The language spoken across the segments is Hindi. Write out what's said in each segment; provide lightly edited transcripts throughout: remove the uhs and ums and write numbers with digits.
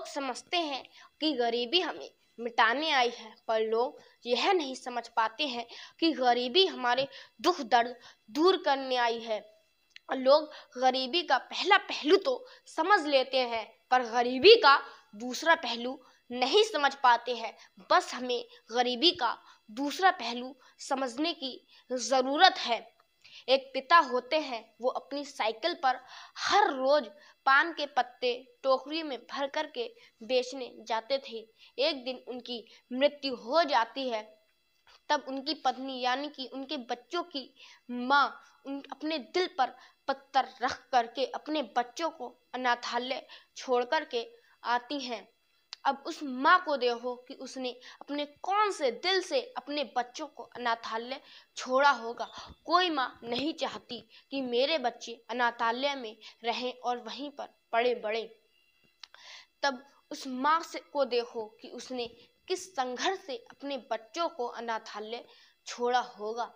लोग समझते हैं कि गरीबी हमें मिटाने आई है, पर लोग यह नहीं समझ पाते हैं कि गरीबी हमारे दुख दर्द दूर करने आई है। लोग गरीबी का पहला पहलू तो समझ लेते हैं, पर गरीबी का दूसरा पहलू नहीं समझ पाते हैं। बस हमें गरीबी का दूसरा पहलू समझने की ज़रूरत है। एक पिता होते हैं, वो अपनी साइकिल पर हर रोज पान के पत्ते टोकरी में भर कर के बेचने जाते थे। एक दिन उनकी मृत्यु हो जाती है, तब उनकी पत्नी यानी कि उनके बच्चों की माँ अपने दिल पर पत्थर रख करके अपने बच्चों को अनाथालय छोड़ करके आती हैं। अब उस माँ को देखो कि उसने अपने कौन से दिल से अपने बच्चों को अनाथालय छोड़ा होगा। कोई माँ नहीं चाहती कि मेरे बच्चे अनाथालय में रहें और वहीं पर पड़े बड़े। तब उस माँ को देखो कि उसने किस संघर्ष से अपने बच्चों को अनाथालय छोड़ा होगा।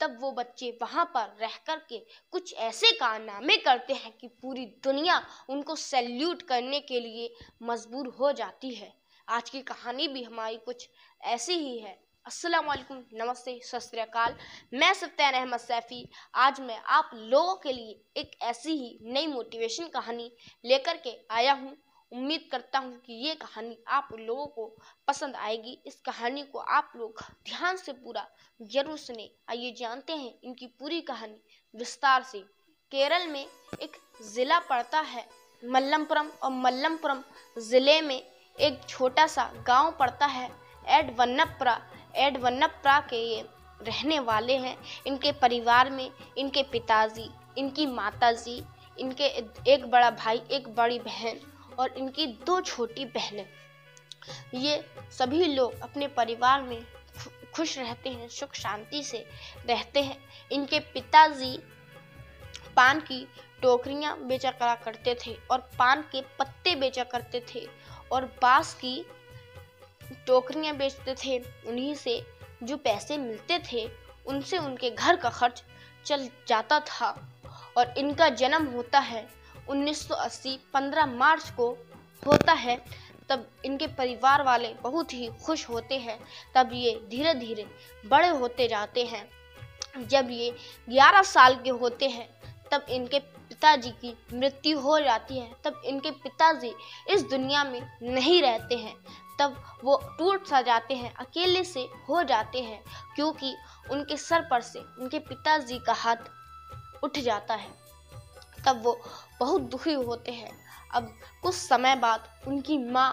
तब वो बच्चे वहाँ पर रह कर के कुछ ऐसे कारनामे करते हैं कि पूरी दुनिया उनको सैल्यूट करने के लिए मजबूर हो जाती है। आज की कहानी भी हमारी कुछ ऐसी ही है। अस्सलाम वालेकुम, नमस्ते, सत श्री अकाल। मैं सैफ्तान अहमद सैफी। आज मैं आप लोगों के लिए एक ऐसी ही नई मोटिवेशन कहानी लेकर के आया हूँ। उम्मीद करता हूँ कि ये कहानी आप लोगों को पसंद आएगी। इस कहानी को आप लोग ध्यान से पूरा जरूर सुने। आइए जानते हैं इनकी पूरी कहानी विस्तार से। केरल में एक ज़िला पड़ता है मल्लमपुरम, और मल्लमपुरम ज़िले में एक छोटा सा गांव पड़ता है एडवन्नप्परा। एडवन्नप्परा के ये रहने वाले हैं। इनके परिवार में इनके पिताजी, इनकी माताजी, इनके एक बड़ा भाई, एक बड़ी बहन और इनकी दो छोटी बहनें। ये सभी लोग अपने परिवार में खुश रहते हैं, सुख शांति से रहते हैं। इनके पिताजी पान की टोकरियाँ बेचा करा करते थे और पान के पत्ते बेचा करते थे और बांस की टोकरियाँ बेचते थे। उन्हीं से जो पैसे मिलते थे उनसे उनके घर का खर्च चल जाता था। और इनका जन्म होता है 1980 15 मार्च को होता है। तब इनके परिवार वाले बहुत ही खुश होते हैं। तब ये धीरे धीरे बड़े होते जाते हैं। जब ये 11 साल के होते हैं तब इनके पिताजी की मृत्यु हो जाती है। तब इनके पिताजी इस दुनिया में नहीं रहते हैं। तब वो टूट सा जाते हैं, अकेले से हो जाते हैं, क्योंकि उनके सर पर से उनके पिताजी का हाथ उठ जाता है। तब वो बहुत दुखी होते हैं। अब कुछ समय बाद उनकी माँ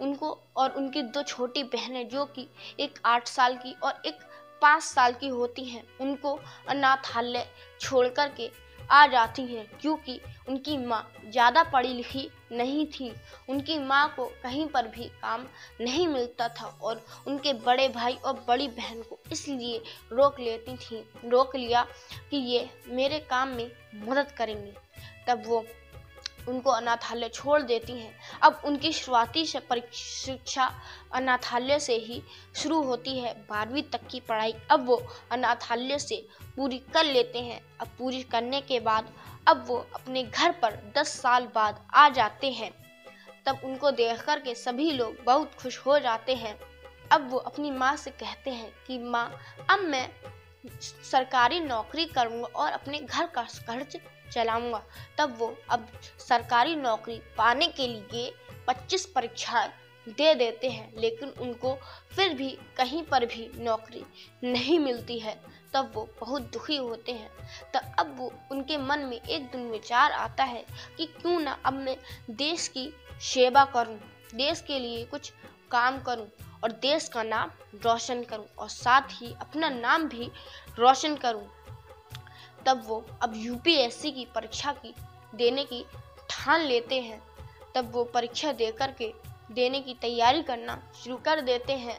उनको और उनकी दो छोटी बहनें, जो कि एक 8 साल की और एक 5 साल की होती हैं, उनको अनाथालय छोड़ कर के आ जाती हैं, क्योंकि उनकी माँ ज़्यादा पढ़ी लिखी नहीं थी। उनकी माँ को कहीं पर भी काम नहीं मिलता था और उनके बड़े भाई और बड़ी बहन को इसलिए रोक लिया कि ये मेरे काम में मदद करेंगे। तब वो उनको अनाथालय छोड़ देती हैं। अब उनकी शुरुआती शिक्षा अनाथालय से ही शुरू होती है। 12वीं तक की पढ़ाई अब वो अनाथालय से पूरी कर लेते हैं। अब पूरी करने के बाद अब वो अपने घर पर 10 साल बाद आ जाते हैं। तब उनको देख कर के सभी लोग बहुत खुश हो जाते हैं। अब वो अपनी माँ से कहते हैं कि माँ, अब मैं सरकारी नौकरी करूँगा और अपने घर का खर्च चलाऊंगा। तब वो अब सरकारी नौकरी पाने के लिए 25 परीक्षाएं दे देते हैं, लेकिन उनको फिर भी कहीं पर भी नौकरी नहीं मिलती है। तब वो बहुत दुखी होते हैं। तब अब वो उनके मन में एक दिन विचार आता है कि क्यों ना अब मैं देश की सेवा करूं, देश के लिए कुछ काम करूं और देश का नाम रोशन करूं और साथ ही अपना नाम भी रोशन करूं। तब वो अब यूपीएससी की परीक्षा की देने की ठान लेते हैं। तब वो परीक्षा दे करके देने की तैयारी करना शुरू कर देते हैं।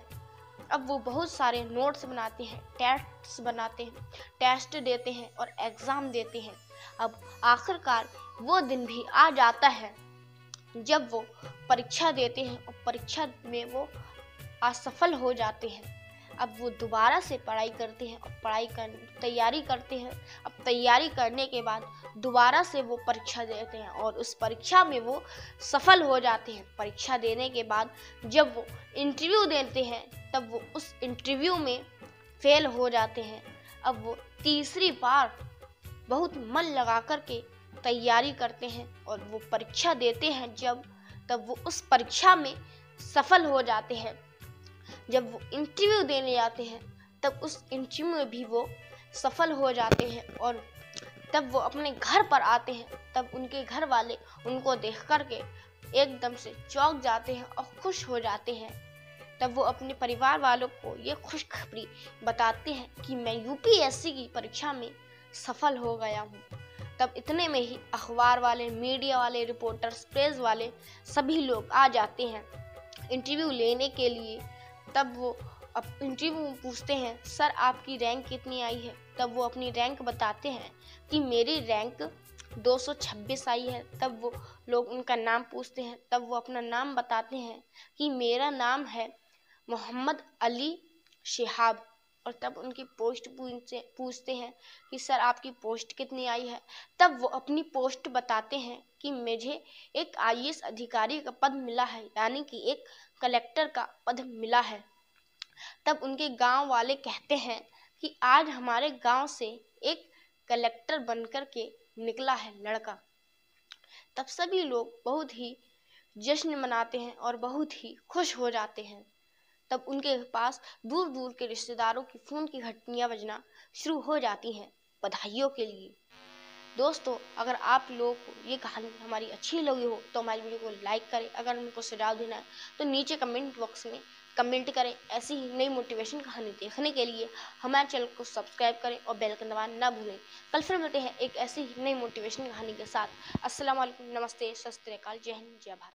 अब वो बहुत सारे नोट्स बनाते हैं, टेस्ट बनाते हैं, टेस्ट देते हैं और एग्ज़ाम देते हैं। अब आखिरकार वो दिन भी आ जाता है जब वो परीक्षा देते हैं और परीक्षा में वो असफल हो जाते हैं। अब वो दोबारा से पढ़ाई करते हैं और पढ़ाई तैयारी करते हैं। अब तैयारी करने के बाद दोबारा से वो परीक्षा देते हैं और उस परीक्षा में वो सफल हो जाते हैं। परीक्षा देने के बाद जब वो इंटरव्यू देते हैं तब वो उस इंटरव्यू में फेल हो जाते हैं। अब वो तीसरी बार बहुत मन लगा कर के तैयारी करते हैं और वो परीक्षा देते हैं जब तब वो उस परीक्षा में सफल हो जाते हैं। जब वो इंटरव्यू देने जाते हैं तब उस इंटरव्यू में भी वो सफल हो जाते हैं और तब वो अपने घर पर आते हैं। तब उनके घर वाले उनको देख कर के एकदम से चौंक जाते हैं और खुश हो जाते हैं। तब वो अपने परिवार वालों को ये खुशखबरी बताते हैं कि मैं यूपीएससी की परीक्षा में सफल हो गया हूँ। तब इतने में ही अखबार वाले, मीडिया वाले, रिपोर्टर्स, प्रेस वाले सभी लोग आ जाते हैं इंटरव्यू लेने के लिए। तब वो अब इंटरव्यू पूछते हैं, सर आपकी रैंक कितनी आई है? तब वो अपनी रैंक बताते हैं कि मेरी रैंक 226 आई है। तब वो लोग उनका नाम पूछते हैं, तब वो अपना नाम बताते हैं कि मेरा नाम है मोहम्मद अली शहाब। और तब उनकी पोस्ट पूछते हैं कि सर आपकी पोस्ट कितनी आई है? तब वो अपनी पोस्ट बताते हैं कि मुझे एक IAS अधिकारी का पद मिला है, यानी कि एक कलेक्टर का पद मिला है। तब उनके गांव वाले कहते हैं कि आज हमारे गांव से एक कलेक्टर बनकर के निकला है लड़का। तब सभी लोग बहुत ही जश्न मनाते हैं और बहुत ही खुश हो जाते हैं। तब उनके पास दूर दूर के रिश्तेदारों की फ़ोन की घंटियां बजना शुरू हो जाती हैं बधाइयों के लिए। दोस्तों, अगर आप लोगों को ये कहानी हमारी अच्छी लगी हो तो हमारी वीडियो को लाइक करें। अगर उनको सुझाव देना है तो नीचे कमेंट बॉक्स में कमेंट करें। ऐसी ही नई मोटिवेशन कहानी देखने के लिए हमारे चैनल को सब्सक्राइब करें और बेल का दबाना ना भूलें। कल फिर मिलते हैं एक ऐसी ही नई मोटिवेशन कहानी के साथ। अस्सलाम वालेकुम, नमस्ते, सत श्री अकाल, जय हिंद, जय भारत।